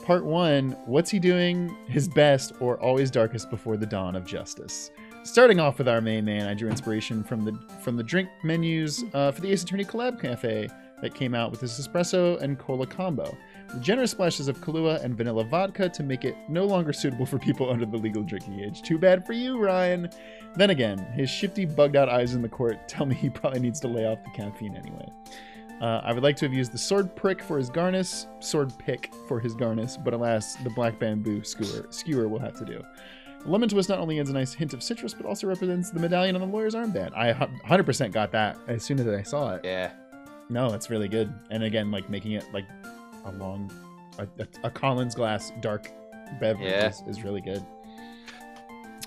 Part 1, what's he doing his best or always darkest before the dawn of justice? Starting off with our main man, I drew inspiration from the drink menus for the Ace Attorney Collab Cafe that came out with this espresso and cola combo. With generous splashes of Kahlua and vanilla vodka to make it no longer suitable for people under the legal drinking age. Too bad for you, Ryan. Then again, his shifty, bugged-out eyes in the court tell me he probably needs to lay off the caffeine anyway. I would like to have used the sword pick for his garnish, but alas, the black bamboo skewer will have to do. The lemon twist not only adds a nice hint of citrus, but also represents the medallion on the lawyer's armband. I 100% got that as soon as I saw it. Yeah. No, it's really good. And again, like making it like a long, a Collins glass dark beverage is really good.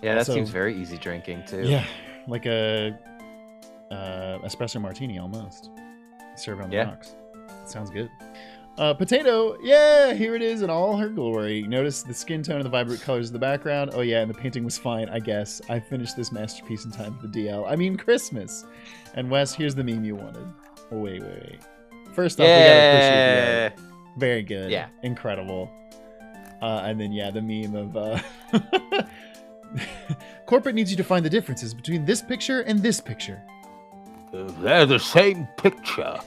Yeah, also, that seems very easy drinking too. Yeah, like a espresso martini almost. Serve on the rocks. Sounds good. Potato, yeah, here it is in all her glory. Notice the skin tone and the vibrant colors of the background. Oh yeah, and the painting was fine, I guess. I finished this masterpiece in time for the DL. I mean Christmas. And Wes, here's the meme you wanted. Oh, wait. First off, we gotta appreciate the art. Very good. Yeah. Incredible. And then yeah, the meme of corporate needs you to find the differences between this picture and this picture. They're the same picture.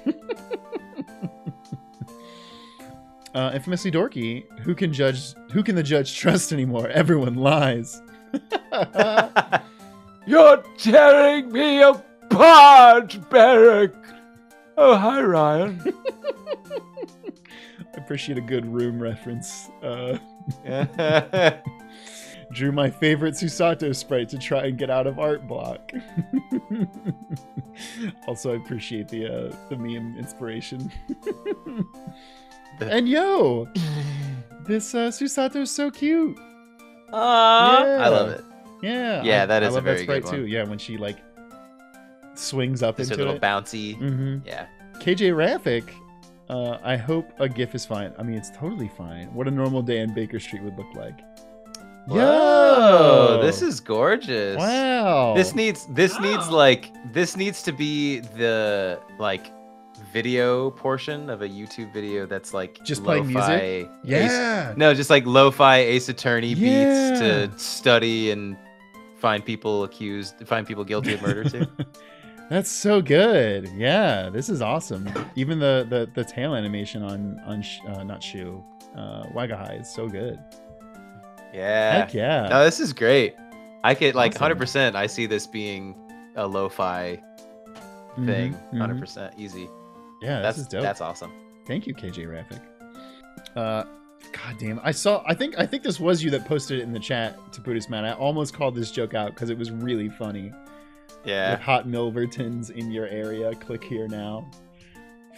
Infamously dorky. Who can the judge trust anymore? Everyone lies. You're tearing me apart, Barok. Oh, hi, Ryan. I appreciate a good room reference. Drew my favorite Susato sprite to try and get out of art block. Also, I appreciate the meme inspiration. And yo, this Susato's so cute. I love it. Yeah, that is a very good one. Too. Yeah, when she like swings up into a little bouncy. Mm-hmm. Yeah. KJ Raffic, I hope a GIF is fine. I mean, it's totally fine. What a normal day in Baker Street would look like. Whoa, this is gorgeous. Wow. This needs to be the like video portion of a YouTube video that's like just playing music. Yeah. No, just like lo-fi Ace Attorney beats to study and find people guilty of murder too. That's so good. Yeah, this is awesome. Even the tail animation on Wagahai is so good. Yeah. Heck yeah. No, this is great. I could like 100%. I see this being a lo-fi thing. 100% easy. Yeah, that's dope. That's awesome. Thank you, KJ Raffic. God damn, I think this was you that posted it in the chat to Buddhist Man. I almost called this joke out because it was really funny. Yeah. With hot Milvertons in your area. Click here now.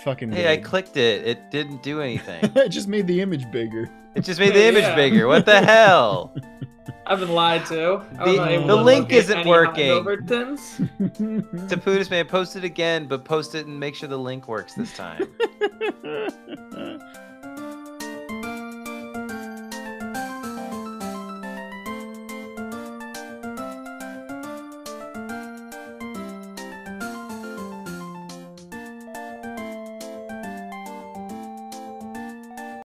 Fucking hey, weird. I clicked it. It didn't do anything. It just made the image bigger. It just made the image bigger. What the hell? I've been lied to. The link isn't working. Tapudas Man, post it again, but post it and make sure the link works this time.